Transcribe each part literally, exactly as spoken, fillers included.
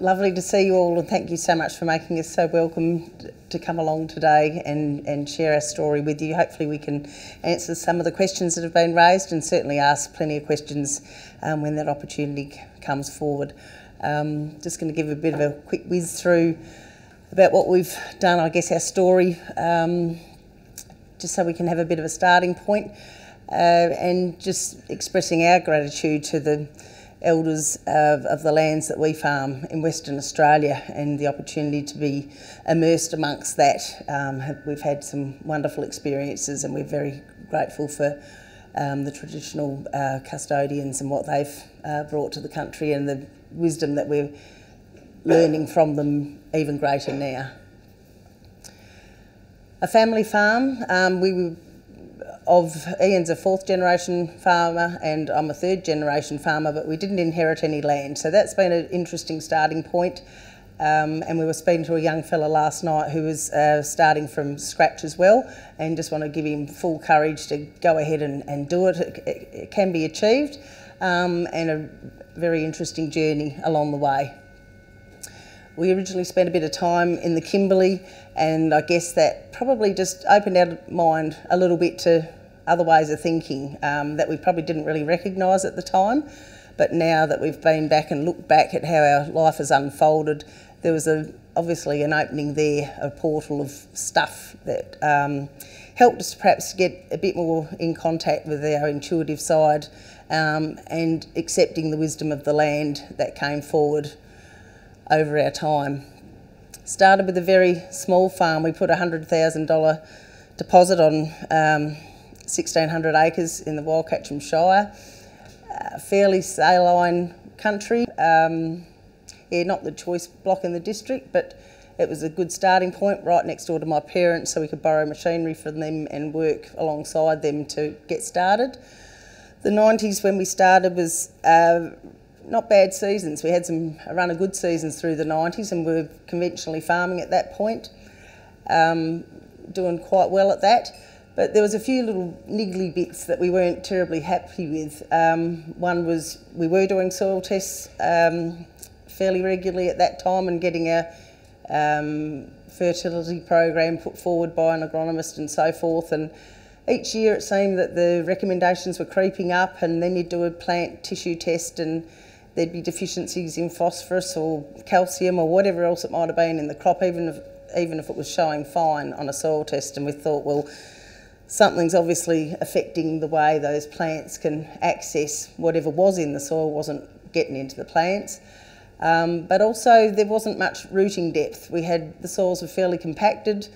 lovely to see you all, and thank you so much for making us so welcome to come along today and, and share our story with you. Hopefully we can answer some of the questions that have been raised, and certainly ask plenty of questions um, when that opportunity comes forward. Um, just going to give a bit of a quick whiz through about what we've done, I guess our story, um, just so we can have a bit of a starting point, uh, and just expressing our gratitude to the elders of, of the lands that we farm in Western Australia, and the opportunity to be immersed amongst that. Um, we've had some wonderful experiences, and we're very grateful for um, the traditional uh, custodians and what they've uh, brought to the country, and the wisdom that we're learning from them even greater now. A family farm. Um, we were of Ian's a fourth generation farmer, and I'm a third generation farmer, but we didn't inherit any land, so that's been an interesting starting point. Um, and we were speaking to a young fella last night who was uh, starting from scratch as well, and just want to give him full courage to go ahead and, and do it. It, it. It can be achieved, um, and a very interesting journey along the way. We originally spent a bit of time in the Kimberley, and I guess that probably just opened our mind a little bit to other ways of thinking um, that we probably didn't really recognise at the time. But now that we've been back and looked back at how our life has unfolded, there was a, obviously an opening there, a portal of stuff that um, helped us perhaps get a bit more in contact with our intuitive side, um, and accepting the wisdom of the land that came forward over our time. Started with a very small farm. We put a one hundred thousand dollar deposit on um, sixteen hundred acres in the Wildcatchen Shire. Uh, fairly saline country. Um, yeah, not the choice block in the district, but it was a good starting point, right next door to my parents, so we could borrow machinery from them and work alongside them to get started. The nineties, when we started, was uh, not bad seasons. We had some a run of good seasons through the nineties, and we were conventionally farming at that point, um, doing quite well at that. But there was a few little niggly bits that we weren't terribly happy with. Um, one was we were doing soil tests um, fairly regularly at that time, and getting a um, fertility program put forward by an agronomist and so forth. And each year it seemed that the recommendations were creeping up, and then you'd do a plant tissue test and there'd be deficiencies in phosphorus or calcium or whatever else it might have been in the crop, even if, even if it was showing fine on a soil test. And we thought, well, something's obviously affecting the way those plants can access whatever was in the soil, wasn't getting into the plants. Um, but also there wasn't much rooting depth. We had, the soils were fairly compacted.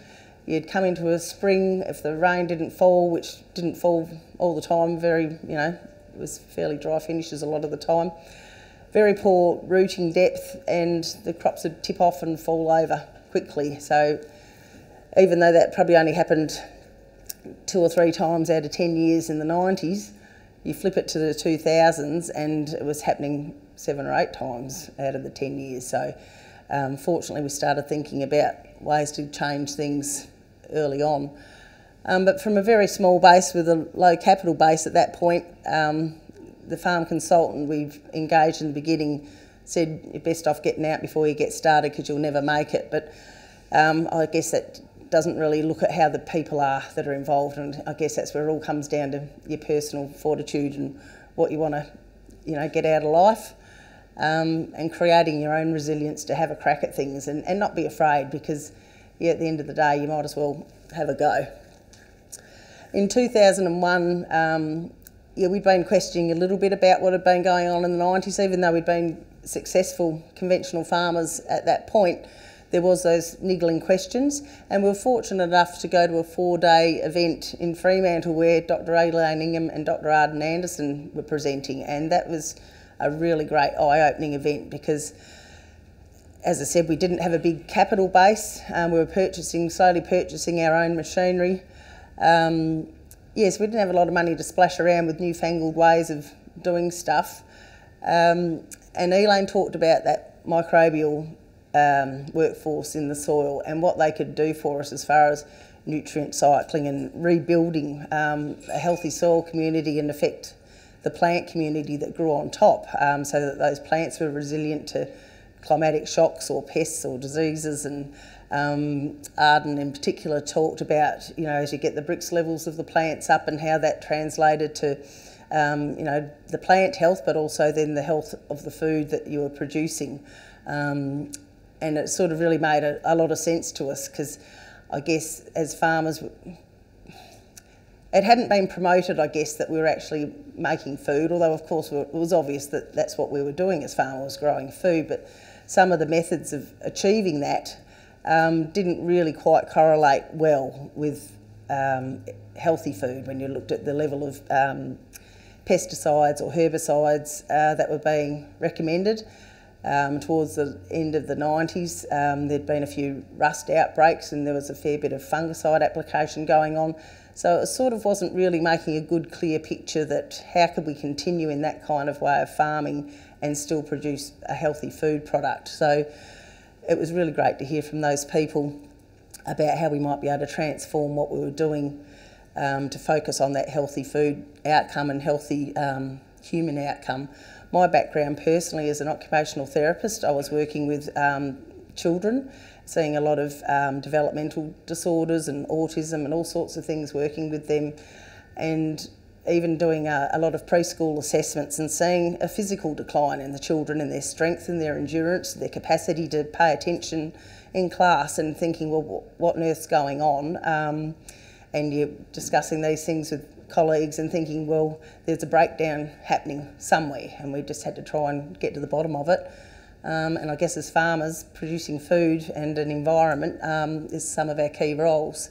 You'd come into a spring, if the rain didn't fall, which didn't fall all the time, very, you know, it was fairly dry finishes a lot of the time. Very poor rooting depth, and the crops would tip off and fall over quickly. So even though that probably only happened two or three times out of ten years in the nineties, you flip it to the two thousands and it was happening seven or eight times out of the ten years. So um, fortunately we started thinking about ways to change things early on. Um, but from a very small base with a low capital base at that point, um, the farm consultant we've engaged in the beginning said you're best off getting out before you get started because you'll never make it. But um, I guess that doesn't really look at how the people are that are involved, and I guess that's where it all comes down to your personal fortitude and what you want to, you know, get out of life, um, and creating your own resilience to have a crack at things, and, and not be afraid, because yeah, at the end of the day you might as well have a go. In two thousand one, um, yeah, we'd been questioning a little bit about what had been going on in the nineties. Even though we'd been successful conventional farmers at that point, there was those niggling questions, and we were fortunate enough to go to a four-day event in Fremantle where Doctor Elaine Ingham and Doctor Arden Anderson were presenting, and that was a really great eye-opening event because, as I said, we didn't have a big capital base. Um, we were purchasing, slowly purchasing our own machinery. Um, Yes, we didn't have a lot of money to splash around with newfangled ways of doing stuff. Um, and Elaine talked about that microbial um, workforce in the soil and what they could do for us as far as nutrient cycling and rebuilding um, a healthy soil community, and affect the plant community that grew on top, um, so that those plants were resilient to climatic shocks or pests or diseases, and um, Arden in particular talked about, you know, as you get the Brix levels of the plants up and how that translated to, um, you know, the plant health, but also then the health of the food that you were producing. Um, and it sort of really made a, a lot of sense to us, because I guess as farmers, it hadn't been promoted, I guess, that we were actually making food, although of course it was obvious that that's what we were doing as farmers, growing food, but some of the methods of achieving that um, didn't really quite correlate well with um, healthy food when you looked at the level of um, pesticides or herbicides uh, that were being recommended. Um, towards the end of the nineties, um, there'd been a few rust outbreaks and there was a fair bit of fungicide application going on. So it sort of wasn't really making a good, clear picture that how could we continue in that kind of way of farming and still produce a healthy food product. So it was really great to hear from those people about how we might be able to transform what we were doing um, to focus on that healthy food outcome and healthy um, human outcome. My background personally is an occupational therapist. I was working with um, children, seeing a lot of um, developmental disorders and autism and all sorts of things, working with them, and even doing a, a lot of preschool assessments and seeing a physical decline in the children and their strength and their endurance, their capacity to pay attention in class, and thinking, well, what on earth's going on? Um, and you're discussing these things with colleagues and thinking, well, there's a breakdown happening somewhere, and we just had to try and get to the bottom of it. Um, and I guess as farmers, producing food and an environment um, is some of our key roles.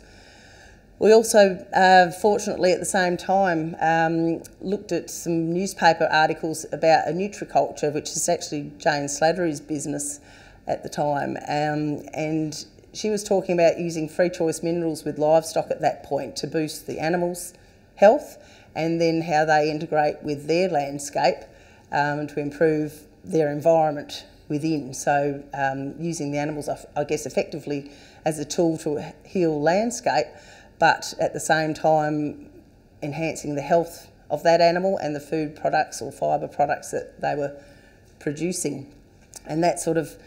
We also, uh, fortunately, at the same time, um, looked at some newspaper articles about a nutriculture, which is actually Jane Slattery's business at the time, um, and she was talking about using free choice minerals with livestock at that point to boost the animals' health, and then how they integrate with their landscape um, to improve their environment within. So um, using the animals, I guess, effectively as a tool to heal landscape, but at the same time enhancing the health of that animal and the food products or fibre products that they were producing. And that sort of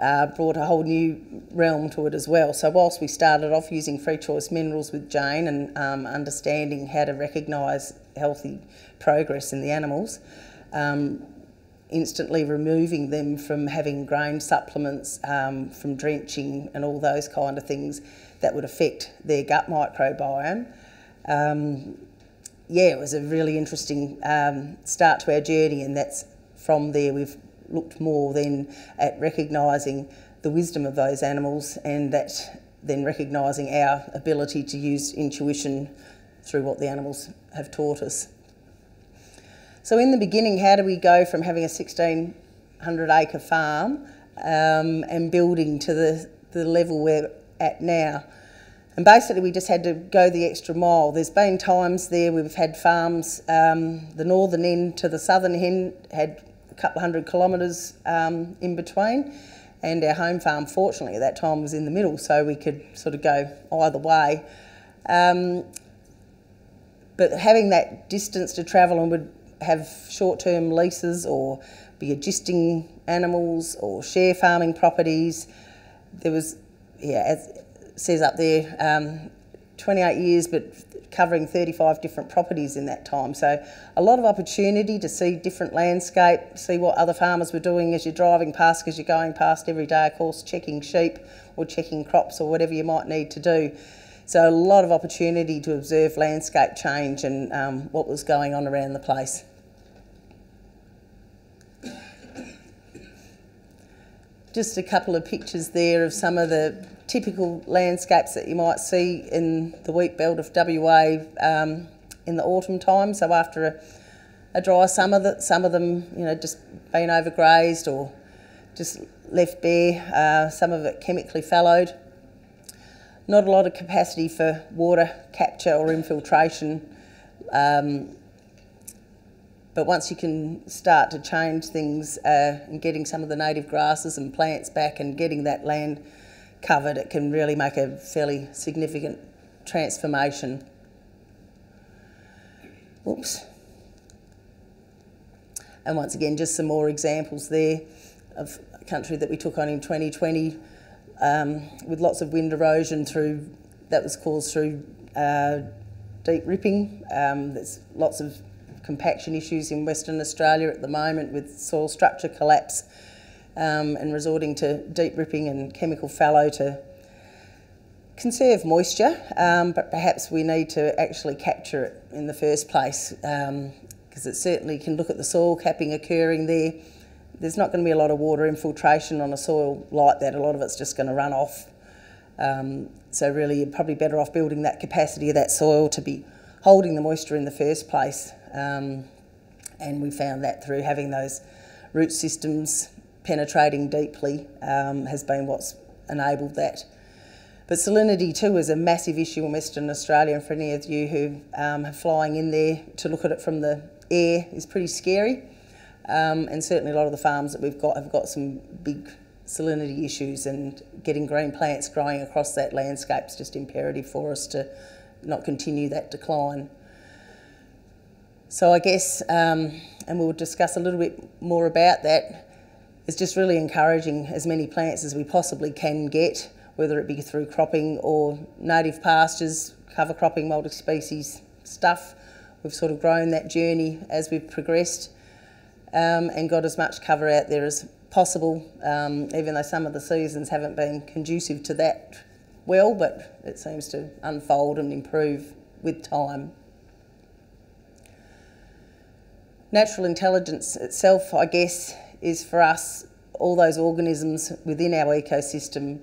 uh, brought a whole new realm to it as well. So whilst we started off using free choice minerals with Jane and um, understanding how to recognise healthy progress in the animals, um, instantly removing them from having grain supplements, um, from drenching and all those kind of things that would affect their gut microbiome. Um, yeah, it was a really interesting um, start to our journey, and that's from there we've looked more then at recognising the wisdom of those animals, and that then recognising our ability to use intuition through what the animals have taught us. So in the beginning, how do we go from having a sixteen hundred acre farm um, and building to the, the level we're at now? And basically we just had to go the extra mile. There's been times there we've had farms, um, the northern end to the southern end had a couple hundred kilometres um, in between, and our home farm, fortunately, at that time was in the middle, so we could sort of go either way. Um, but having that distance to travel, and would have short-term leases or be adjusting animals or share farming properties. There was, yeah, as it says up there, um, twenty-eight years, but covering thirty-five different properties in that time. So a lot of opportunity to see different landscape, see what other farmers were doing as you're driving past, because you're going past every day, of course, checking sheep or checking crops or whatever you might need to do. So a lot of opportunity to observe landscape change and um, what was going on around the place. Just a couple of pictures there of some of the typical landscapes that you might see in the wheat belt of W A um, in the autumn time. So after a, a dry summer, that some of them, you know, just been overgrazed or just left bare, uh, some of it chemically fallowed. Not a lot of capacity for water capture or infiltration. Um, But once you can start to change things uh, and getting some of the native grasses and plants back and getting that land covered, it can really make a fairly significant transformation. Oops. And once again, just some more examples there of country that we took on in twenty twenty um, with lots of wind erosion through that was caused through uh, deep ripping. Um, there's lots of compaction issues in Western Australia at the moment with soil structure collapse um, and resorting to deep ripping and chemical fallow to conserve moisture, um, but perhaps we need to actually capture it in the first place, because um, it certainly can look at the soil capping occurring there. There's not going to be a lot of water infiltration on a soil like that. A lot of it's just going to run off. Um, so really you're probably better off building that capacity of that soil to be holding the moisture in the first place. Um, and we found that through having those root systems penetrating deeply um, has been what's enabled that. But salinity too is a massive issue in Western Australia, and for any of you who um, are flying in there, to look at it from the air is pretty scary. Um, and certainly a lot of the farms that we've got have got some big salinity issues, and getting green plants growing across that landscape is just imperative for us to not continue that decline. So I guess, um, and we'll discuss a little bit more about that, is just really encouraging as many plants as we possibly can get, whether it be through cropping or native pastures, cover cropping, multi-species stuff. We've sort of grown that journey as we've progressed um, and got as much cover out there as possible, um, even though some of the seasons haven't been conducive to that well, but it seems to unfold and improve with time. Natural intelligence itself, I guess, is for us all those organisms within our ecosystem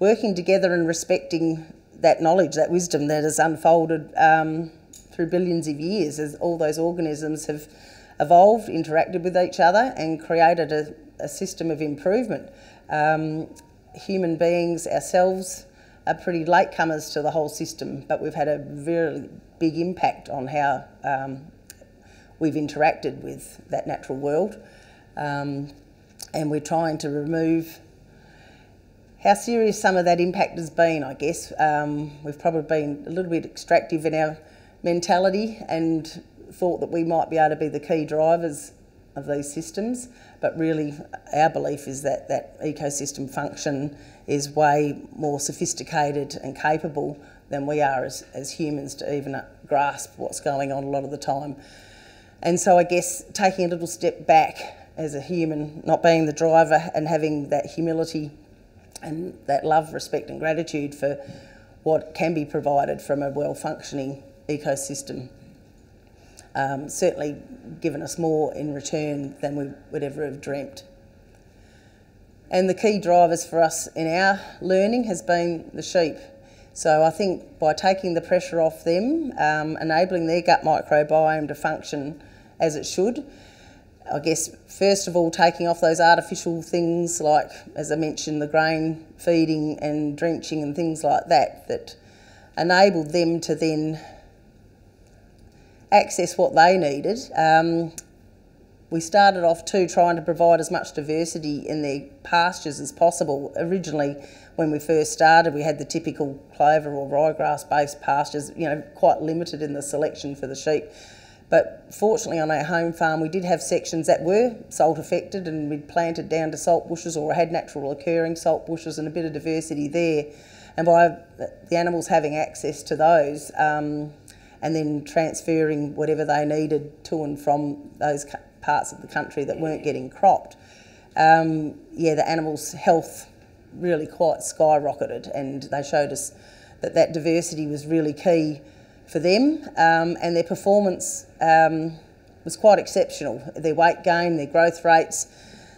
working together and respecting that knowledge, that wisdom that has unfolded um, through billions of years as all those organisms have evolved, interacted with each other and created a, a system of improvement. Um, human beings ourselves are pretty latecomers to the whole system, but we've had a very big impact on how um, we've interacted with that natural world. Um, and we're trying to remove how serious some of that impact has been, I guess. Um, we've probably been a little bit extractive in our mentality and thought that we might be able to be the key drivers of these systems, but really our belief is that that ecosystem function is way more sophisticated and capable than we are as, as humans to even grasp what's going on a lot of the time. And so I guess taking a little step back as a human, not being the driver and having that humility and that love, respect and gratitude for what can be provided from a well-functioning ecosystem. Um, certainly given us more in return than we would ever have dreamt. And the key drivers for us in our learning has been the sheep. So I think by taking the pressure off them, um, enabling their gut microbiome to function as it should, I guess, first of all, taking off those artificial things like, as I mentioned, the grain feeding and drenching and things like that, that enabled them to then access what they needed. Um, we started off, too, trying to provide as much diversity in their pastures as possible. Originally, when we first started, we had the typical clover or ryegrass-based pastures, you know, quite limited in the selection for the sheep. But fortunately on our home farm we did have sections that were salt affected, and we'd planted down to salt bushes or had natural occurring salt bushes and a bit of diversity there. And by the animals having access to those um, and then transferring whatever they needed to and from those parts of the country that weren't getting cropped, um, yeah, the animals' health really quite skyrocketed, and they showed us that that diversity was really key for them, um, and their performance um, was quite exceptional. Their weight gain, their growth rates,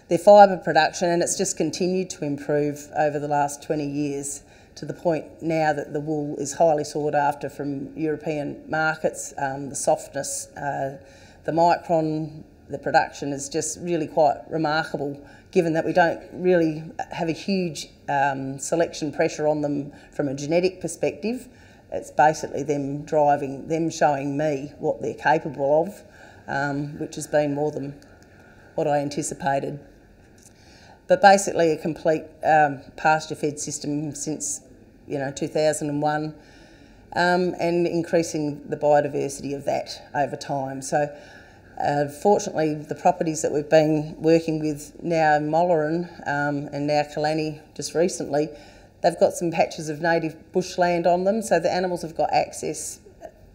their fibre production, and it's just continued to improve over the last twenty years to the point now that the wool is highly sought after from European markets. Um, the softness, uh, the micron, the production is just really quite remarkable, given that we don't really have a huge um, selection pressure on them from a genetic perspective. It's basically them driving, them showing me what they're capable of, um, which has been more than what I anticipated. But basically a complete um, pasture-fed system since, you know, two thousand and one, um, and increasing the biodiversity of that over time. So Uh, fortunately, the properties that we've been working with now in Mollerin um, and now Killani just recently, they've got some patches of native bushland on them, so the animals have got access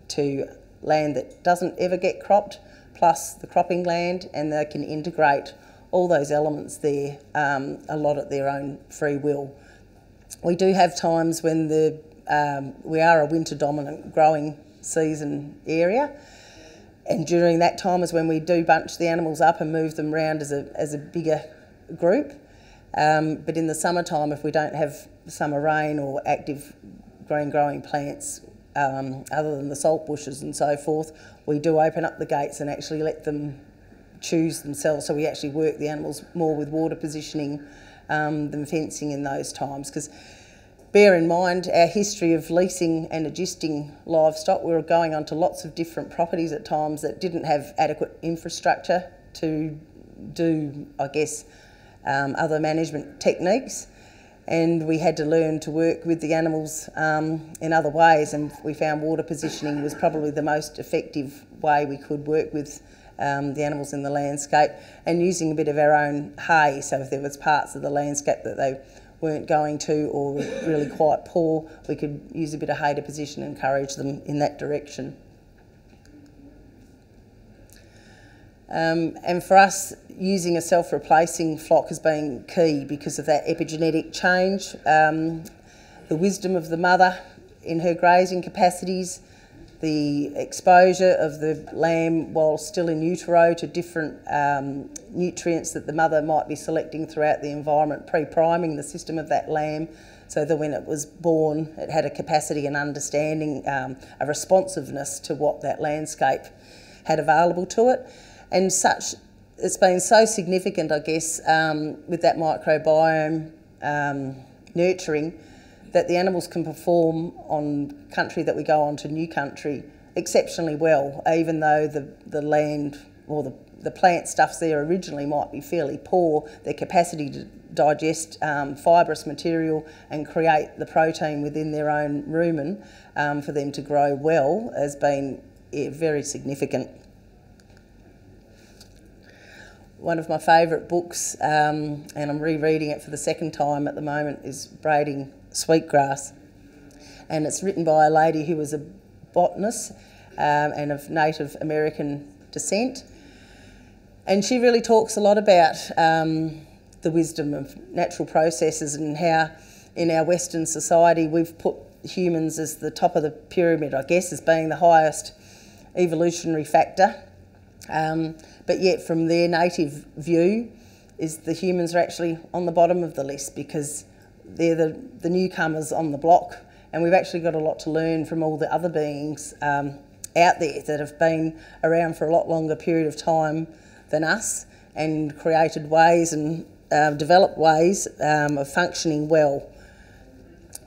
to land that doesn't ever get cropped, plus the cropping land, and they can integrate all those elements there um, a lot at their own free will. We do have times when the, um, we are a winter dominant growing season area, and during that time is when we do bunch the animals up and move them around as a, as a bigger group. Um, but in the summertime, if we don't have summer rain or active green growing plants, um, other than the salt bushes and so forth, we do open up the gates and actually let them choose themselves. So we actually work the animals more with water positioning um, than fencing in those times. Because bear in mind our history of leasing and adjusting livestock, we were going onto lots of different properties at times that didn't have adequate infrastructure to do, I guess, Um, other management techniques, and we had to learn to work with the animals um, in other ways, and we found water positioning was probably the most effective way we could work with um, the animals in the landscape, and using a bit of our own hay. So if there was parts of the landscape that they weren't going to or were really quite poor, we could use a bit of hay to position and encourage them in that direction. Um, and for us, using a self-replacing flock has been key because of that epigenetic change, um, the wisdom of the mother in her grazing capacities, the exposure of the lamb while still in utero to different um, nutrients that the mother might be selecting throughout the environment, pre-priming the system of that lamb so that when it was born it had a capacity and understanding, um, a responsiveness to what that landscape had available to it. And such, it's been so significant, I guess, um, with that microbiome um, nurturing, that the animals can perform on country that we go on to new country exceptionally well, even though the, the land or the, the plant stuffs there originally might be fairly poor. Their capacity to digest um, fibrous material and create the protein within their own rumen um, for them to grow well has been yeah, very significant. One of my favourite books, um, and I'm rereading it for the second time at the moment, is Braiding Sweetgrass. And it's written by a lady who was a botanist um, and of Native American descent. And she really talks a lot about um, the wisdom of natural processes and how in our Western society we've put humans as the top of the pyramid, I guess, as being the highest evolutionary factor. Um, but yet from their native view is the humans are actually on the bottom of the list because they're the, the newcomers on the block, and we've actually got a lot to learn from all the other beings um, out there that have been around for a lot longer period of time than us and created ways and uh, developed ways um, of functioning well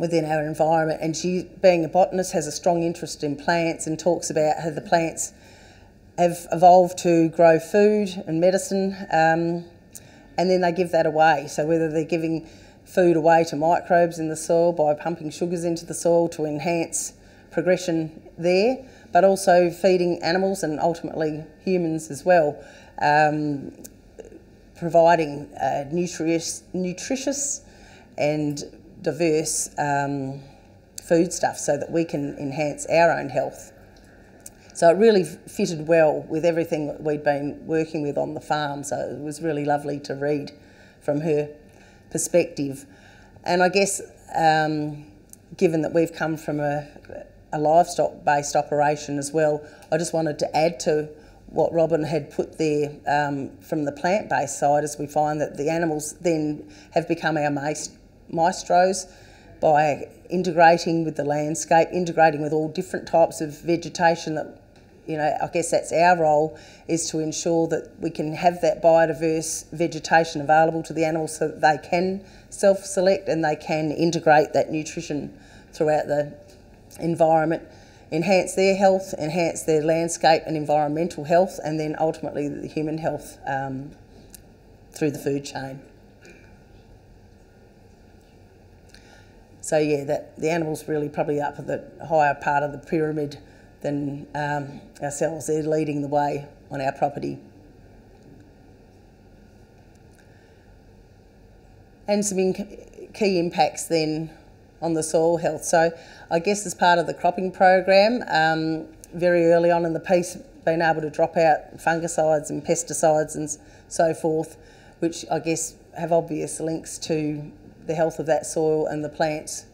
within our environment. And she, being a botanist, has a strong interest in plants and talks about how the plants have evolved to grow food and medicine, um, and then they give that away. So whether they're giving food away to microbes in the soil by pumping sugars into the soil to enhance progression there, but also feeding animals and ultimately humans as well, um, providing uh, nutritious, nutritious and diverse um, foodstuff so that we can enhance our own health. So it really fitted well with everything that we'd been working with on the farm, so it was really lovely to read from her perspective. And I guess um, given that we've come from a, a livestock-based operation as well, I just wanted to add to what Robin had put there um, from the plant-based side, as we find that the animals then have become our maestros by integrating with the landscape, integrating with all different types of vegetation that, you know, I guess that's our role, is to ensure that we can have that biodiverse vegetation available to the animals so that they can self-select and they can integrate that nutrition throughout the environment, enhance their health, enhance their landscape and environmental health, and then ultimately the human health um, through the food chain. So yeah, that, the animals really probably up at the higher part of the pyramid than um, ourselves. They're leading the way on our property. And some in key impacts then on the soil health. So I guess as part of the cropping program, um, very early on in the piece, being able to drop out fungicides and pesticides and so forth, which I guess have obvious links to the health of that soil and the plants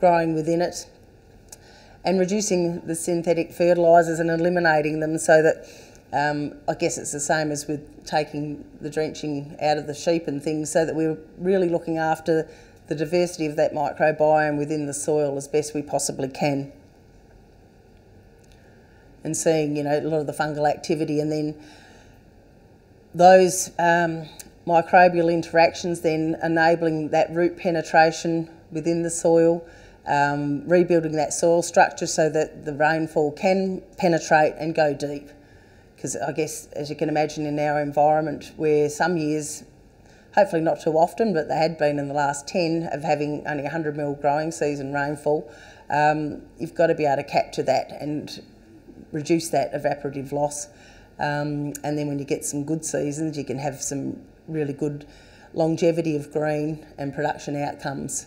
growing within it. And reducing the synthetic fertilisers and eliminating them so that, um, I guess it's the same as with taking the drenching out of the sheep and things, so that we're really looking after the diversity of that microbiome within the soil as best we possibly can. And seeing, you know, a lot of the fungal activity, and then those um, microbial interactions then enabling that root penetration within the soil, um, rebuilding that soil structure so that the rainfall can penetrate and go deep. Because I guess, as you can imagine, in our environment where some years, hopefully not too often, but they had been in the last ten, of having only one hundred mil growing season rainfall, um, you've got to be able to capture that and reduce that evaporative loss, um, and then when you get some good seasons you can have some really good longevity of green and production outcomes.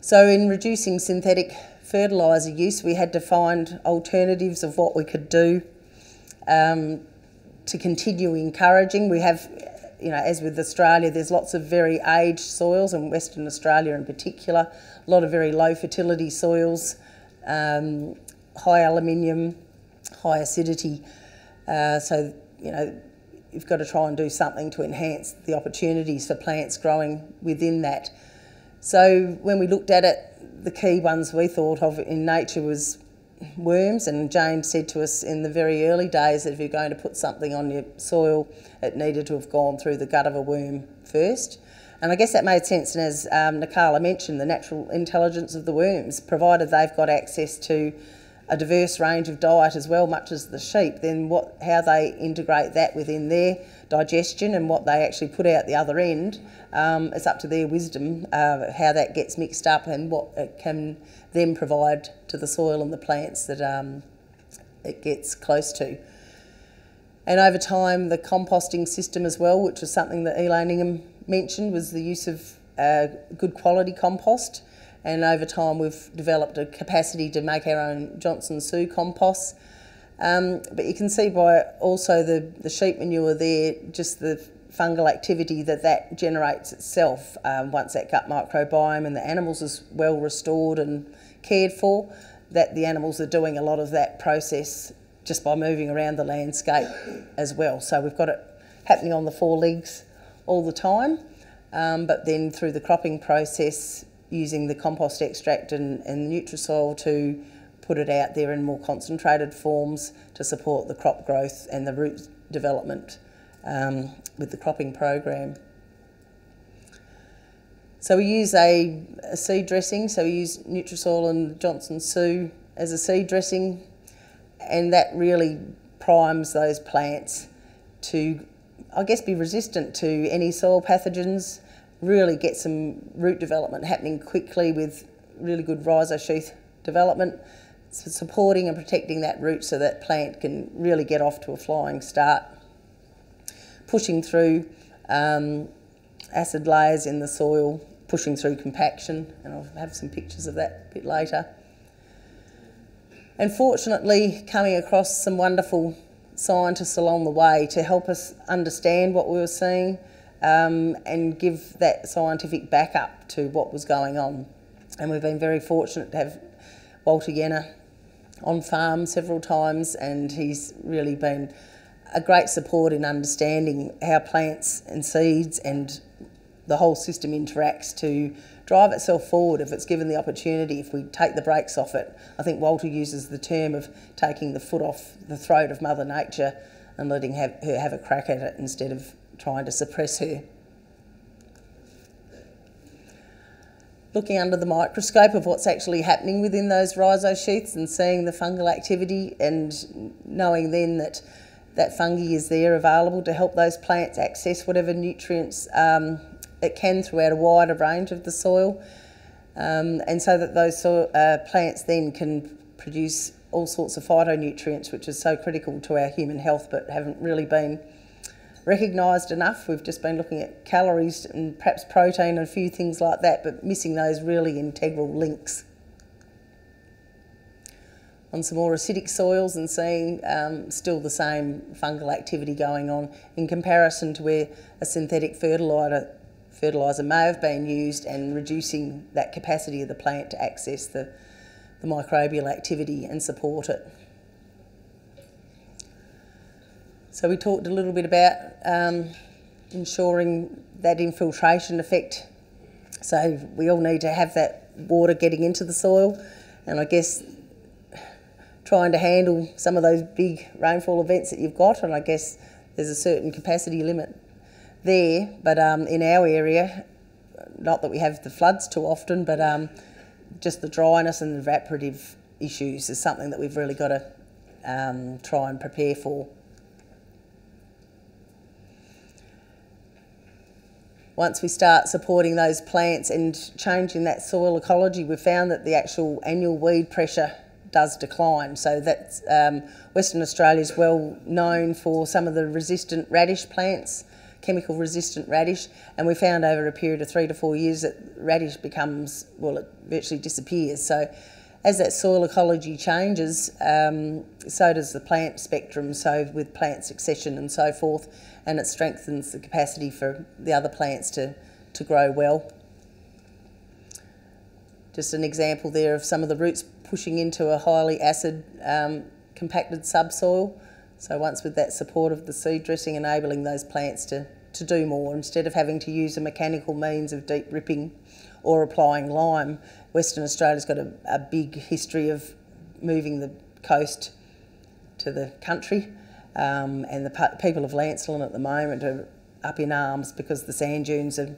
So in reducing synthetic fertiliser use, we had to find alternatives of what we could do um, to continue encouraging. We have, you know, as with Australia, there's lots of very aged soils, and Western Australia in particular, a lot of very low fertility soils, um, high aluminium, high acidity, uh, so, you know, you've got to try and do something to enhance the opportunities for plants growing within that. So when we looked at it, the key ones we thought of in nature was worms, and Jane said to us in the very early days that if you're going to put something on your soil, it needed to have gone through the gut of a worm first. And I guess that made sense, and as um, Nakala mentioned, the natural intelligence of the worms, provided they've got access to a diverse range of diet as well, much as the sheep, then what, how they integrate that within their digestion and what they actually put out the other end, um, it's up to their wisdom, uh, how that gets mixed up and what it can then provide to the soil and the plants that um, it gets close to. And over time, the composting system as well, which was something that Elaine Ingham mentioned, was the use of uh, good quality compost. And over time we've developed a capacity to make our own Johnson Su compost. Um, but you can see by also the, the sheep manure there, just the fungal activity that that generates itself um, once that gut microbiome and the animals is well restored and cared for, that the animals are doing a lot of that process just by moving around the landscape as well. So we've got it happening on the four legs all the time, um, but then through the cropping process, using the compost extract and, and NutriSoil to put it out there in more concentrated forms to support the crop growth and the root development um, with the cropping program. So we use a, a seed dressing, so we use NutriSoil and Johnson Su as a seed dressing, and that really primes those plants to, I guess, be resistant to any soil pathogens, really get some root development happening quickly with really good rhizosheath development, so supporting and protecting that root so that plant can really get off to a flying start. Pushing through um, acid layers in the soil, pushing through compaction, and I'll have some pictures of that a bit later. And fortunately, coming across some wonderful scientists along the way to help us understand what we were seeing, Um, and give that scientific backup to what was going on. And we've been very fortunate to have Walter Jenner on farm several times, and he's really been a great support in understanding how plants and seeds and the whole system interacts to drive itself forward if it's given the opportunity, if we take the brakes off it. I think Walter uses the term of taking the foot off the throat of Mother Nature and letting have, her have a crack at it instead of trying to suppress her. Looking under the microscope of what's actually happening within those rhizosheaths and seeing the fungal activity, and knowing then that that fungi is there available to help those plants access whatever nutrients um, it can throughout a wider range of the soil, um, and so that those soil, uh, plants then can produce all sorts of phytonutrients, which is so critical to our human health but haven't really been recognised enough. We've just been looking at calories and perhaps protein and a few things like that, but missing those really integral links. On some more acidic soils and seeing um, still the same fungal activity going on in comparison to where a synthetic fertiliser fertiliser may have been used and reducing that capacity of the plant to access the, the microbial activity and support it. So we talked a little bit about um, ensuring that infiltration effect. So we all need to have that water getting into the soil, and I guess trying to handle some of those big rainfall events that you've got, and I guess there's a certain capacity limit there, but um, in our area, not that we have the floods too often, but um, just the dryness and the evaporative issues is something that we've really got to um, try and prepare for. Once we start supporting those plants and changing that soil ecology, we've found that the actual annual weed pressure does decline. So that's, um, Western Australia is well known for some of the resistant radish plants, chemical resistant radish, and we found over a period of three to four years that radish becomes, well, it virtually disappears. So as that soil ecology changes, um, so does the plant spectrum, so with plant succession and so forth, and it strengthens the capacity for the other plants to, to grow well. Just an example there of some of the roots pushing into a highly acid um, compacted subsoil. So once with that support of the seed dressing, enabling those plants to, to do more, instead of having to use a mechanical means of deep ripping or applying lime. Western Australia's got a, a big history of moving the coast to the country, um, and the people of Lancelin at the moment are up in arms because the sand dunes are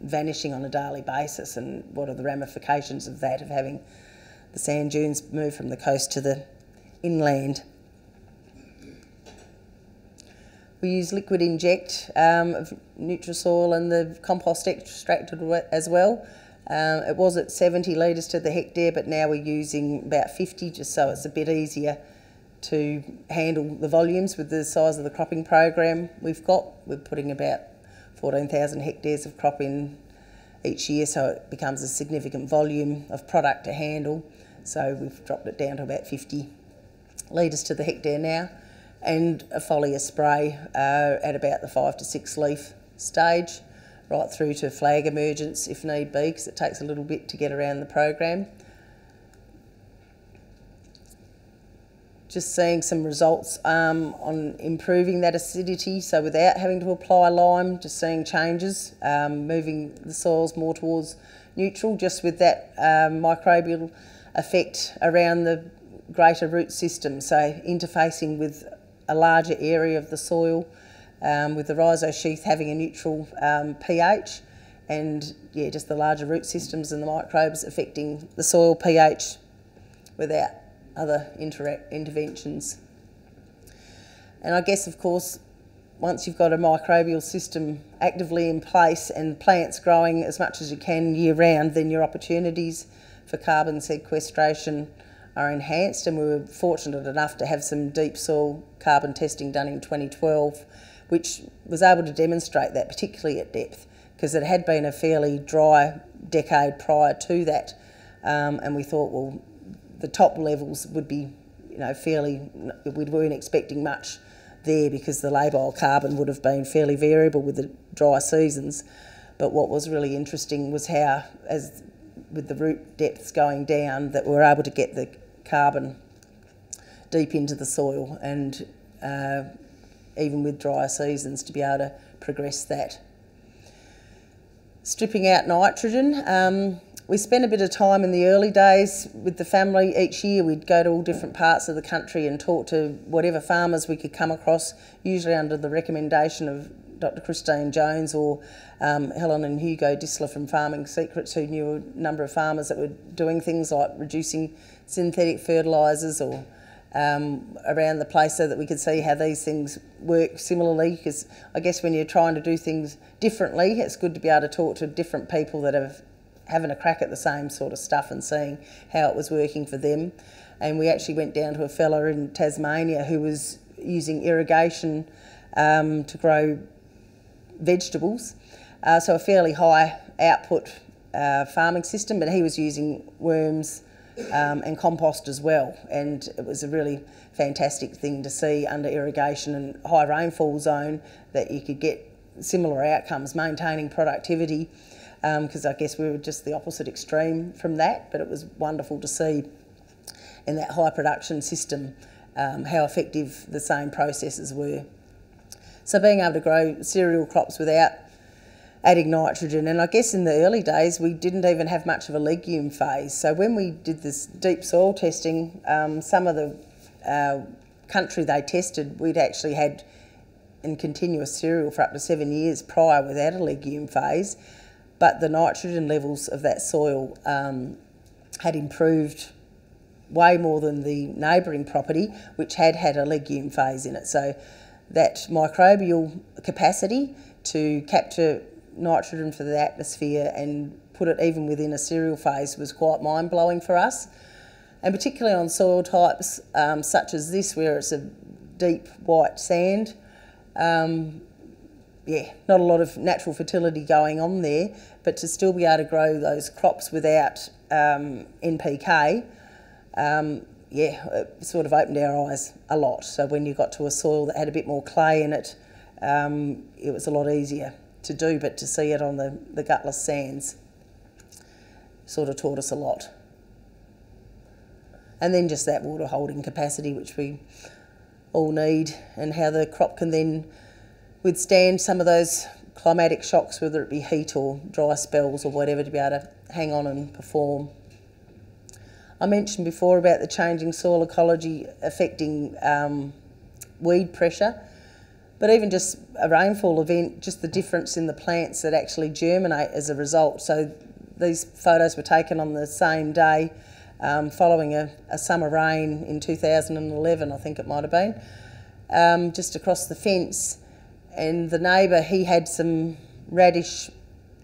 vanishing on a daily basis, and what are the ramifications of that, of having the sand dunes move from the coast to the inland. We use liquid inject um, of NutriSoil and the compost extracted as well. Um, it was at seventy litres to the hectare, but now we're using about fifty, just so it's a bit easier to handle the volumes with the size of the cropping program we've got. We're putting about fourteen thousand hectares of crop in each year, so it becomes a significant volume of product to handle. So we've dropped it down to about fifty litres to the hectare now, and a foliar spray uh, at about the five to six leaf stage, right through to flag emergence if need be, because it takes a little bit to get around the program. Just seeing some results um, on improving that acidity, so without having to apply lime, just seeing changes, um, moving the soils more towards neutral, just with that um, microbial effect around the greater root system, so interfacing with a larger area of the soil, um, with the rhizosheath having a neutral um, pH, and yeah, just the larger root systems and the microbes affecting the soil pH without other interventions. And I guess, of course, once you've got a microbial system actively in place and plants growing as much as you can year round, then your opportunities for carbon sequestration are enhanced, and we were fortunate enough to have some deep soil carbon testing done in twenty twelve, which was able to demonstrate that, particularly at depth, because it had been a fairly dry decade prior to that, um, and we thought, well, the top levels would be, you know, fairly, we weren't expecting much there because the labile carbon would have been fairly variable with the dry seasons. But what was really interesting was how, as with the root depths going down, that we were able to get the carbon deep into the soil, and uh, even with drier seasons to be able to progress that. Stripping out nitrogen. Um, we spent a bit of time in the early days with the family. Each year we'd go to all different parts of the country and talk to whatever farmers we could come across, usually under the recommendation of Doctor Christine Jones or um, Helen and Hugo Disler from Farming Secrets, who knew a number of farmers that were doing things like reducing synthetic fertilisers or um, around the place, so that we could see how these things work similarly, because I guess when you're trying to do things differently, it's good to be able to talk to different people that are having a crack at the same sort of stuff and seeing how it was working for them. and we actually went down to a fella in Tasmania who was using irrigation um, to grow vegetables, uh, so a fairly high output uh, farming system, but he was using worms um, and compost as well, and it was a really fantastic thing to see under irrigation and high rainfall zone that you could get similar outcomes, maintaining productivity, because um, I guess we were just the opposite extreme from that, but it was wonderful to see in that high production system um, how effective the same processes were. So being able to grow cereal crops without adding nitrogen, and I guess in the early days we didn't even have much of a legume phase, so when we did this deep soil testing, um, some of the uh, country they tested, we'd actually had in continuous cereal for up to seven years prior without a legume phase, but the nitrogen levels of that soil um, had improved way more than the neighbouring property, which had had a legume phase in it. So that microbial capacity to capture nitrogen for the atmosphere and put it even within a cereal phase was quite mind-blowing for us. And particularly on soil types um, such as this, where it's a deep white sand, um, yeah, not a lot of natural fertility going on there, but to still be able to grow those crops without um, N P K, um, yeah, it sort of opened our eyes a lot. So when you got to a soil that had a bit more clay in it, um, it was a lot easier to do, but to see it on the, the gutless sands sort of taught us a lot. And then just that water holding capacity, which we all need, and how the crop can then withstand some of those climatic shocks, whether it be heat or dry spells or whatever, to be able to hang on and perform. I mentioned before about the changing soil ecology affecting um, weed pressure, but even just a rainfall event, just the difference in the plants that actually germinate as a result. So these photos were taken on the same day um, following a, a summer rain in two thousand eleven, I think it might have been, um, just across the fence. And the neighbour, he had some radish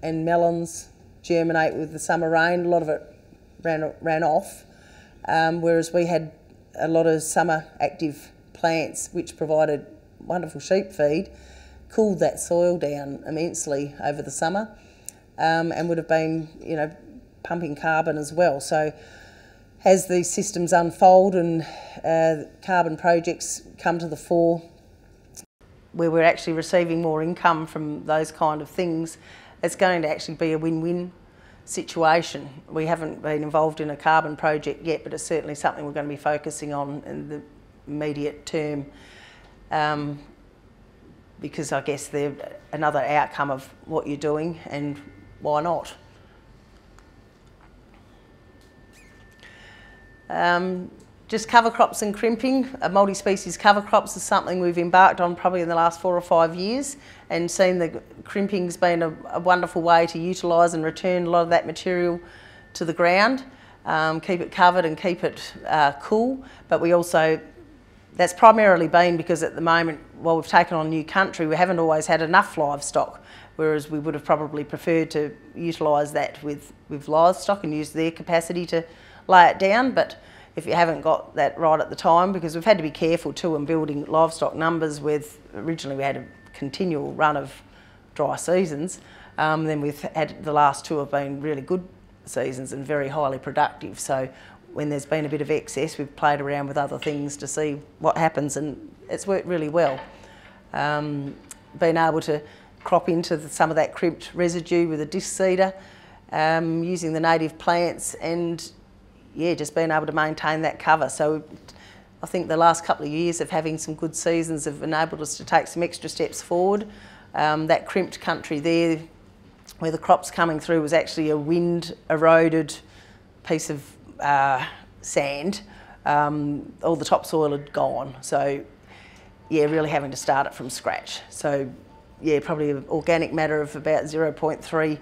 and melons germinate with the summer rain. A lot of it ran, ran off, um, whereas we had a lot of summer active plants which provided wonderful sheep feed, cooled that soil down immensely over the summer, um, and would have been, you know, pumping carbon as well. So as these systems unfold and uh, carbon projects come to the fore, where we're actually receiving more income from those kind of things, it's going to actually be a win-win situation. We haven't been involved in a carbon project yet, but it's certainly something we're going to be focusing on in the immediate term, um, because I guess they're another outcome of what you're doing, and why not? Um, Just cover crops and crimping. A multi-species cover crops is something we've embarked on probably in the last four or five years, and seen the crimping's been a, a wonderful way to utilise and return a lot of that material to the ground, um, keep it covered and keep it uh, cool. But we also, that's primarily been because at the moment, while we've taken on new country, we haven't always had enough livestock, whereas we would have probably preferred to utilise that with, with livestock and use their capacity to lay it down. But if you haven't got that right at the time, because we've had to be careful too in building livestock numbers with, originally we had a continual run of dry seasons, um, then we've had, the last two have been really good seasons and very highly productive. So when there's been a bit of excess, we've played around with other things to see what happens, and it's worked really well. Um, being able to crop into the, some of that crimped residue with a disc seeder, um, using the native plants, and yeah, just being able to maintain that cover. So I think the last couple of years of having some good seasons have enabled us to take some extra steps forward. Um, that crimped country there, where the crops coming through, was actually a wind eroded piece of uh, sand. Um, all the topsoil had gone. So yeah, really having to start it from scratch. So yeah, probably an organic matter of about zero point three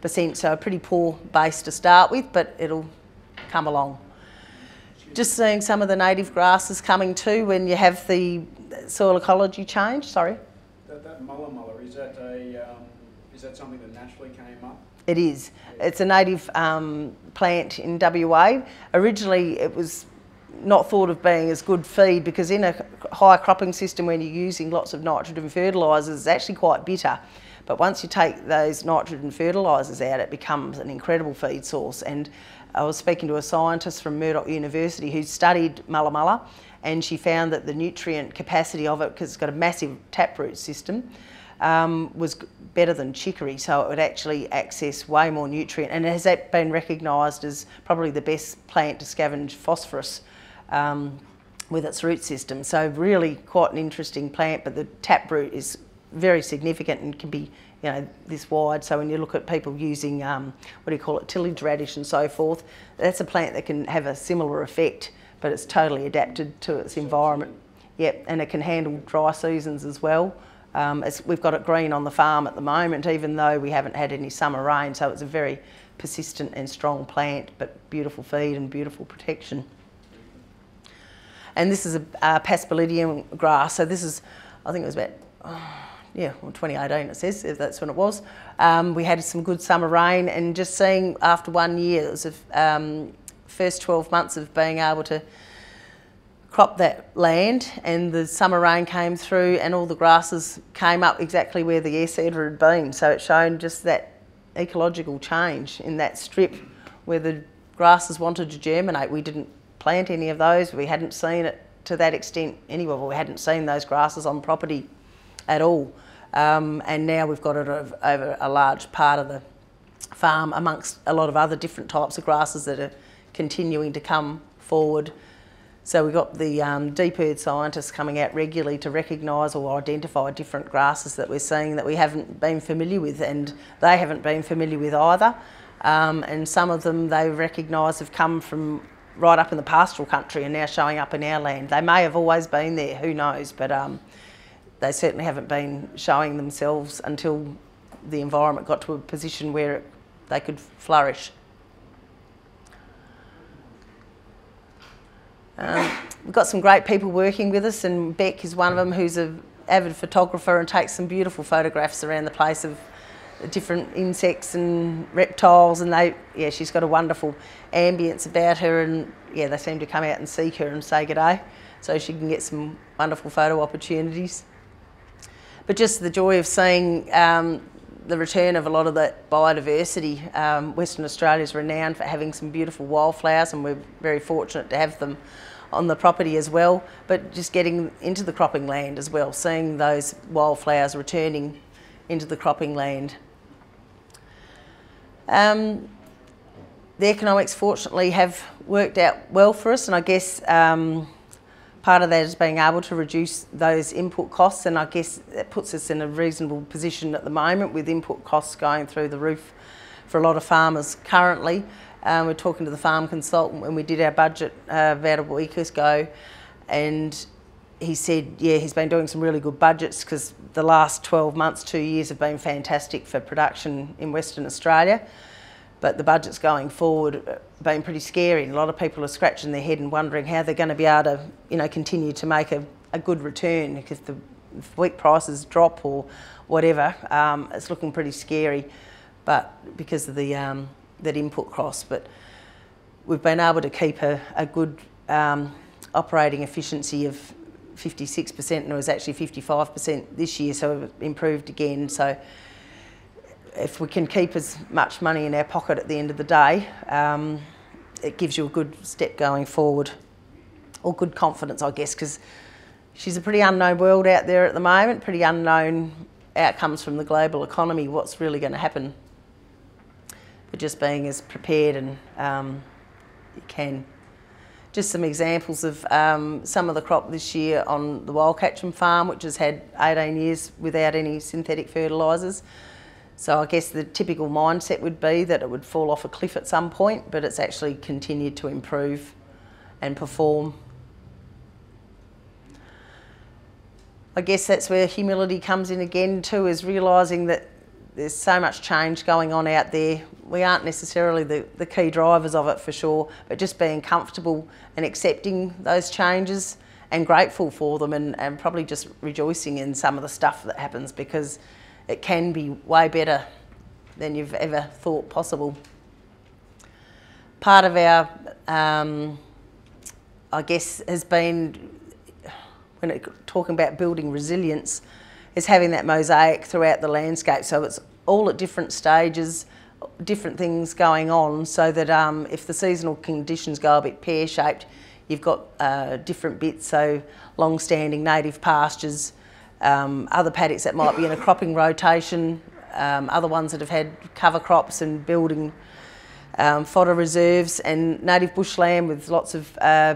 percent. So a pretty poor base to start with, but it'll come along. Just seeing some of the native grasses coming too when you have the soil ecology change. Sorry. That, that Mullamulla, is that a um, is that something that naturally came up? It is. Yeah. It's a native um, plant in W A. Originally, it was not thought of being as good feed, because in a high cropping system when you're using lots of nitrogen fertilisers, it's actually quite bitter. But once you take those nitrogen fertilisers out, it becomes an incredible feed source. And I was speaking to a scientist from Murdoch University who studied Mullamulla, and she found that the nutrient capacity of it, because it's got a massive taproot system, um, was better than chicory, so it would actually access way more nutrient. And has that been recognised as probably the best plant to scavenge phosphorus um, with its root system. So really quite an interesting plant, but the taproot is very significant and can be, you know, this wide. So when you look at people using, um, what do you call it, tillage radish and so forth, that's a plant that can have a similar effect, but it's totally adapted to its environment. Yep, and it can handle dry seasons as well. Um, it's, we've got it green on the farm at the moment, even though we haven't had any summer rain, so it's a very persistent and strong plant, but beautiful feed and beautiful protection. And this is a, a Paspalidium grass, so this is, I think it was about, oh, yeah, well, twenty eighteen it says, if that's when it was. Um, we had some good summer rain, and just seeing after one year, it was the um, first twelve months of being able to crop that land, and the summer rain came through and all the grasses came up exactly where the air cedar had been. So it showed just that ecological change in that strip where the grasses wanted to germinate. We didn't plant any of those. We hadn't seen it to that extent anywhere. We hadn't seen those grasses on property at all, um, and now we've got it over a large part of the farm, amongst a lot of other different types of grasses that are continuing to come forward. So we've got the um, deep earth scientists coming out regularly to recognise or identify different grasses that we're seeing that we haven't been familiar with, and they haven't been familiar with either, um, and some of them they recognise have come from right up in the pastoral country and now showing up in our land. They may have always been there, who knows, but um, they certainly haven't been showing themselves until the environment got to a position where it, they could flourish. Um, we've got some great people working with us, and Bec is one of them, who's an avid photographer and takes some beautiful photographs around the place of different insects and reptiles, and they, yeah, she's got a wonderful ambience about her, and yeah, they seem to come out and seek her and say g'day, so she can get some wonderful photo opportunities. But just the joy of seeing um, the return of a lot of that biodiversity. Um, Western Australia is renowned for having some beautiful wildflowers, and we're very fortunate to have them on the property as well. But just getting into the cropping land as well, seeing those wildflowers returning into the cropping land. Um, the economics fortunately have worked out well for us, and I guess um, part of that is being able to reduce those input costs, and I guess that puts us in a reasonable position at the moment with input costs going through the roof for a lot of farmers currently. Um, we're talking to the farm consultant when we did our budget uh, about a week ago, and he said, yeah, he's been doing some really good budgets because the last twelve months, two years have been fantastic for production in Western Australia. But the budgets going forward have been pretty scary, and a lot of people are scratching their head and wondering how they're going to be able to, you know, continue to make a, a good return, because the if wheat prices drop or whatever, um, it's looking pretty scary, but because of the um, that input cost. But we've been able to keep a, a good um, operating efficiency of fifty-six percent, and it was actually fifty-five percent this year, so it improved again. So if we can keep as much money in our pocket at the end of the day, um, it gives you a good step going forward, or good confidence, I guess, because she's a pretty unknown world out there at the moment, pretty unknown outcomes from the global economy, what's really going to happen. But just being as prepared and um, you can. Just some examples of um, some of the crop this year on the Wildcatchen farm, which has had eighteen years without any synthetic fertilisers. So I guess the typical mindset would be that it would fall off a cliff at some point, but it's actually continued to improve and perform. I guess that's where humility comes in again too, is realising that there's so much change going on out there. We aren't necessarily the, the key drivers of it for sure, but just being comfortable and accepting those changes and grateful for them, and, and probably just rejoicing in some of the stuff that happens, because it can be way better than you've ever thought possible. Part of our, um, I guess, has been, when it, talking about building resilience, is having that mosaic throughout the landscape. So it's all at different stages, different things going on, so that um, if the seasonal conditions go a bit pear-shaped, you've got uh, different bits, so long-standing native pastures, um, other paddocks that might be in a cropping rotation, um, other ones that have had cover crops and building um, fodder reserves, and native bushland with lots of uh,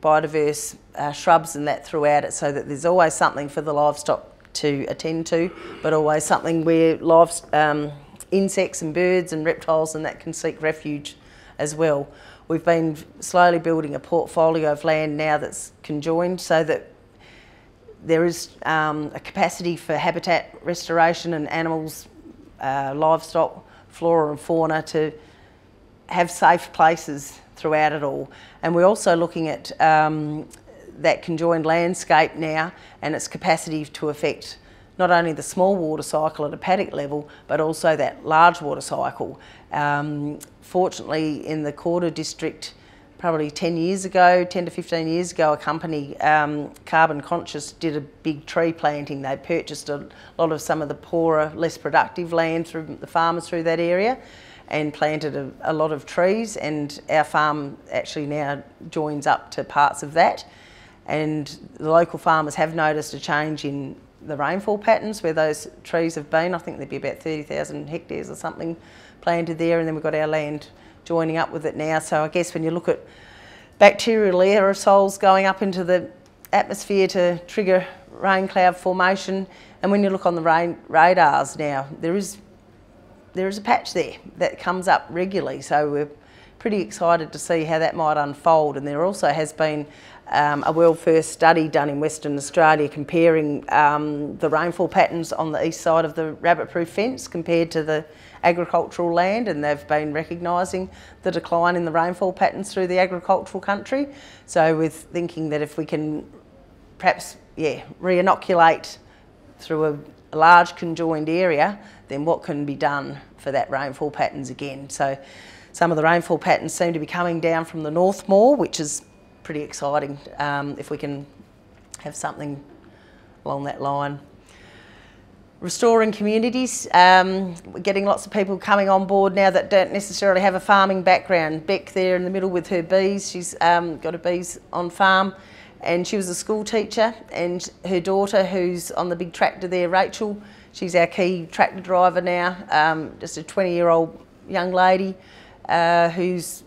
biodiverse uh, shrubs and that throughout it, so that there's always something for the livestock to attend to, but always something where live, um, insects and birds and reptiles and that can seek refuge as well. We've been slowly building a portfolio of land now that's conjoined, so that there is um, a capacity for habitat restoration and animals, uh, livestock, flora and fauna to have safe places throughout it all. And we're also looking at um, that conjoined landscape now and its capacity to affect not only the small water cycle at a paddock level, but also that large water cycle. Um, fortunately, in the Cordeaux district, probably ten years ago, ten to fifteen years ago, a company, um, Carbon Conscious, did a big tree planting. They purchased a lot of some of the poorer, less productive land through the farmers through that area and planted a, a lot of trees, and our farm actually now joins up to parts of that. And the local farmers have noticed a change in the rainfall patterns where those trees have been. I think there'd be about thirty thousand hectares or something planted there, and then we've got our land joining up with it now. So I guess when you look at bacterial aerosols going up into the atmosphere to trigger rain cloud formation, and when you look on the rain radars now, there is, there is a patch there that comes up regularly. So we're pretty excited to see how that might unfold. And there also has been Um, a world first study done in Western Australia comparing um, the rainfall patterns on the east side of the rabbit proof fence compared to the agricultural land, and they've been recognising the decline in the rainfall patterns through the agricultural country. So we're thinking that if we can perhaps yeah, re-inoculate through a, a large conjoined area, then what can be done for that rainfall patterns again. So some of the rainfall patterns seem to be coming down from the north more, which is pretty exciting um, if we can have something along that line. Restoring communities, um, we're getting lots of people coming on board now that don't necessarily have a farming background. Bec there in the middle with her bees, she's um, got her bees on farm, and she was a school teacher, and her daughter who's on the big tractor there, Rachel, she's our key tractor driver now, um, just a twenty year old young lady uh, who's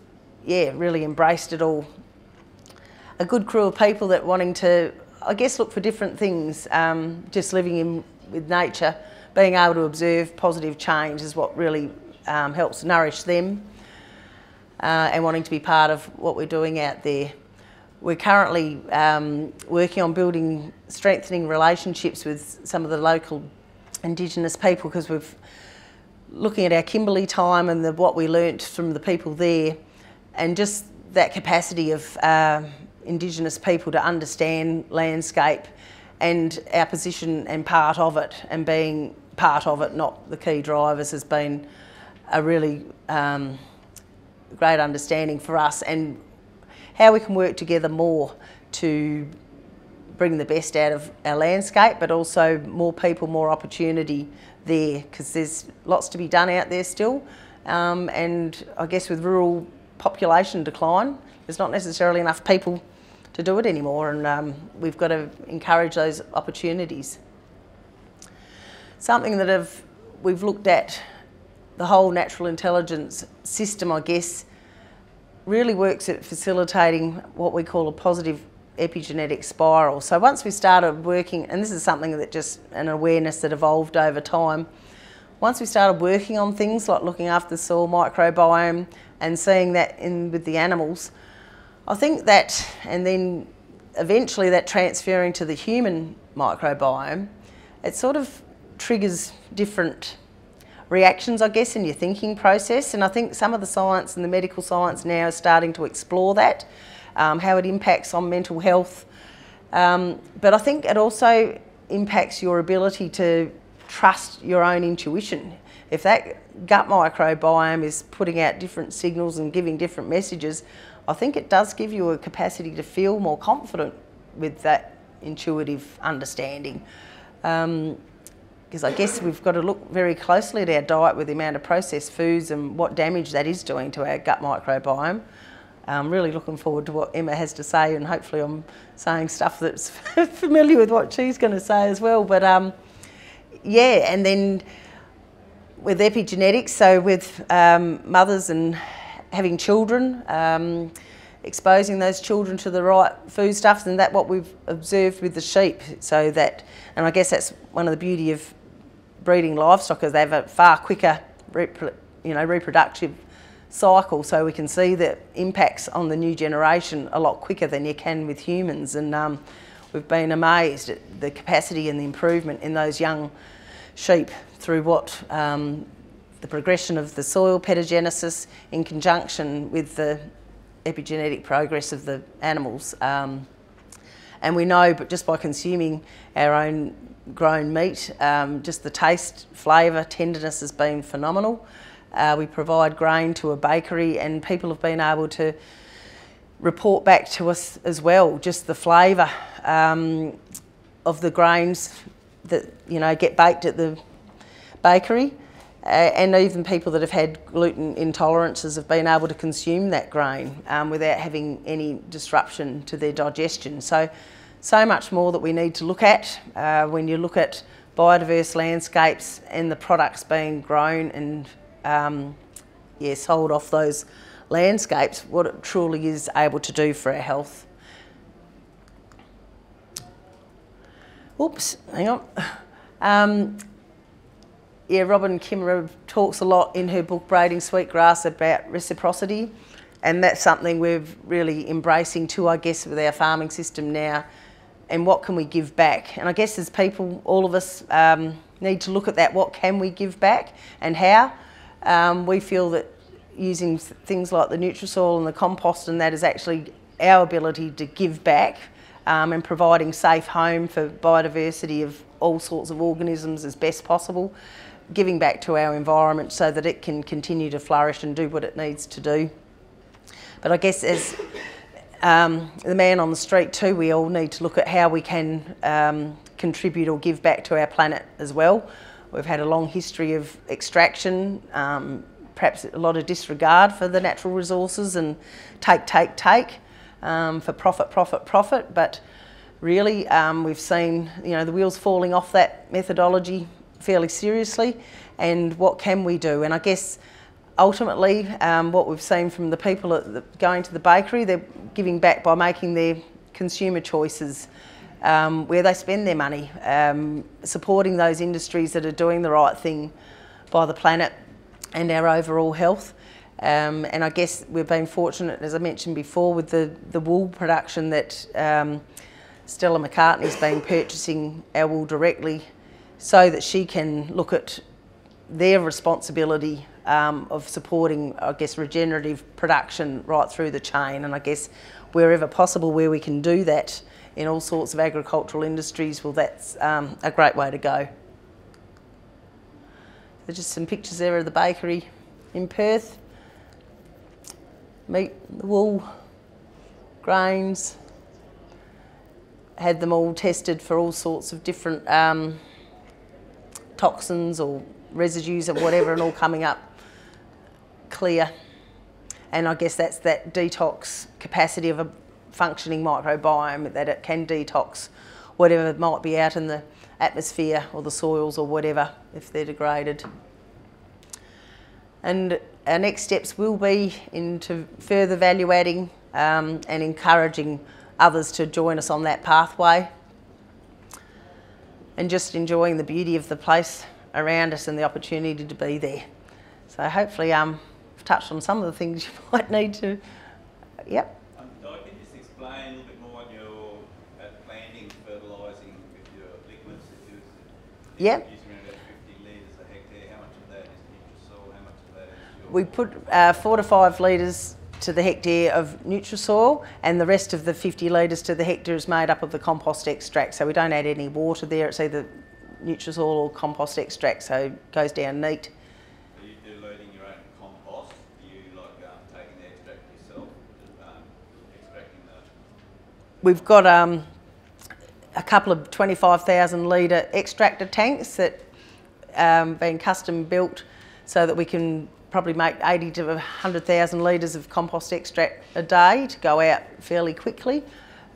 yeah really embraced it all. A good crew of people that wanting to, I guess, look for different things, um, just living in with nature, being able to observe positive change is what really um, helps nourish them, uh, and wanting to be part of what we're doing out there. We're currently um, working on building, strengthening relationships with some of the local Indigenous people, because we've, looking at our Kimberley time and the, what we learnt from the people there, and just that capacity of uh, Indigenous people to understand landscape and our position and part of it, and being part of it, not the key drivers, has been a really um, great understanding for us, and how we can work together more to bring the best out of our landscape, but also more people, more opportunity there, because there's lots to be done out there still, um, and I guess with rural population decline, there's not necessarily enough people to do it anymore, and um, we've got to encourage those opportunities. Something that I've, we've looked at, the whole natural intelligence system, I guess, really works at facilitating what we call a positive epigenetic spiral. So once we started working, and this is something that just an awareness that evolved over time, once we started working on things like looking after the soil microbiome and seeing that in with the animals, I think that, and then eventually that transferring to the human microbiome, it sort of triggers different reactions, I guess, in your thinking process. And I think some of the science and the medical science now is starting to explore that, um, how it impacts on mental health. Um, but I think it also impacts your ability to trust your own intuition. If that gut microbiome is putting out different signals and giving different messages, I think it does give you a capacity to feel more confident with that intuitive understanding. Um, because I guess we've got to look very closely at our diet with the amount of processed foods and what damage that is doing to our gut microbiome. I'm really looking forward to what Emma has to say, and hopefully I'm saying stuff that's familiar with what she's going to say as well. But um, yeah, and then with epigenetics, so with um, mothers and having children, um, exposing those children to the right foodstuffs, and that's what we've observed with the sheep. So that, and I guess that's one of the beauty of breeding livestock, is they have a far quicker, you know, reproductive cycle, so we can see the impacts on the new generation a lot quicker than you can with humans. And um, we've been amazed at the capacity and the improvement in those young sheep through what um, the progression of the soil pedogenesis in conjunction with the epigenetic progress of the animals. Um, and we know, but just by consuming our own grown meat, um, just the taste, flavour, tenderness has been phenomenal. Uh, we provide grain to a bakery, and people have been able to report back to us as well just the flavour um, of the grains that, you know, get baked at the bakery. Uh, and even people that have had gluten intolerances have been able to consume that grain um, without having any disruption to their digestion. So, so much more that we need to look at uh, when you look at biodiverse landscapes and the products being grown and um, yeah, sold off those landscapes, what it truly is able to do for our health. Oops, hang on. Um, Yeah, Robin Kimmerer talks a lot in her book Braiding Sweetgrass about reciprocity, and that's something we're really embracing too, I guess, with our farming system now, and what can we give back. And I guess as people, all of us um, need to look at that, what can we give back and how. Um, we feel that using things like the NutriSoil and the compost and that is actually our ability to give back, um, and providing safe home for biodiversity of all sorts of organisms as best possible, giving back to our environment so that it can continue to flourish and do what it needs to do. But I guess as um, the man on the street too, we all need to look at how we can um, contribute or give back to our planet as well. We've had a long history of extraction, um, perhaps a lot of disregard for the natural resources, and take, take, take um, for profit, profit, profit. But really, um, we've seen, you know, the wheels falling off that methodology fairly seriously, and what can we do? And I guess ultimately um, what we've seen from the people at the, going to the bakery, they're giving back by making their consumer choices, um, where they spend their money, um, supporting those industries that are doing the right thing by the planet and our overall health. Um, and I guess we've been fortunate, as I mentioned before, with the, the wool production that um, Stella McCartney's been purchasing our wool directly, so that she can look at their responsibility um, of supporting, I guess, regenerative production right through the chain. And I guess wherever possible, where we can do that in all sorts of agricultural industries, well, that's um, a great way to go. There's just some pictures there of the bakery in Perth. Meat, the wool, grains. Had them all tested for all sorts of different um, toxins or residues or whatever, and all coming up clear. And I guess that's that detox capacity of a functioning microbiome, that it can detox whatever might be out in the atmosphere or the soils or whatever if they're degraded. And our next steps will be into further value adding um, and encouraging others to join us on that pathway, and just enjoying the beauty of the place around us and the opportunity to be there. So hopefully um, I've touched on some of the things you might need to, yep. Um, Di, can you just explain a little bit more on your uh, planting, fertilising with your liquids that you yep. use around about fifty litres a hectare? How much of that is NutriSoil? How much of that is your... We put uh, four to five litres to the hectare of NutriSoil, and the rest of the fifty litres to the hectare is made up of the compost extract. So we don't add any water there. It's either NutriSoil or compost extract, so it goes down neat. Are you doing your own compost? Do you like um, taking the extract yourself? Um, We've got um, a couple of twenty-five thousand litre extractor tanks that um, been custom built so that we can probably make eighty to one hundred thousand litres of compost extract a day to go out fairly quickly.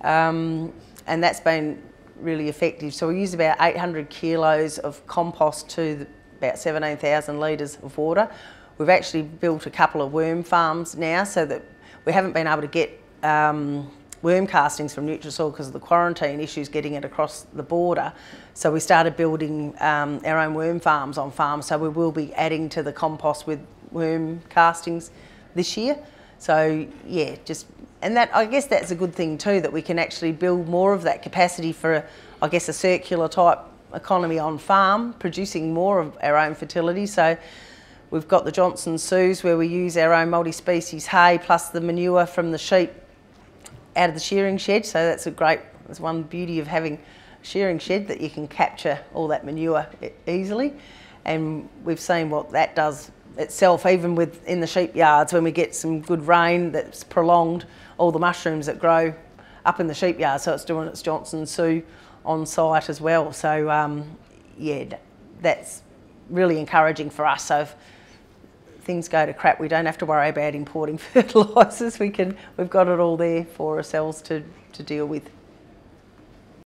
Um, and that's been really effective. So we use about eight hundred kilos of compost to the, about seventeen thousand litres of water. We've actually built a couple of worm farms now so that we haven't been able to get um, worm castings from NutriSoil because of the quarantine issues getting it across the border. So we started building um, our own worm farms on farms. So we will be adding to the compost with worm castings this year. So yeah, just, and that, I guess that's a good thing too, that we can actually build more of that capacity for, I guess, a circular type economy on farm, producing more of our own fertility. So we've got the Johnson Su's where we use our own multi-species hay plus the manure from the sheep out of the shearing shed, so that's a great, that's one beauty of having a shearing shed, that you can capture all that manure easily. And we've seen what that does itself, even with in the sheep yards, when we get some good rain that's prolonged, all the mushrooms that grow up in the sheep yard, so it's doing its Johnson Su on site as well. So um, yeah, that's really encouraging for us. So if things go to crap, we don't have to worry about importing fertilisers. We can, we've got it all there for ourselves to, to deal with.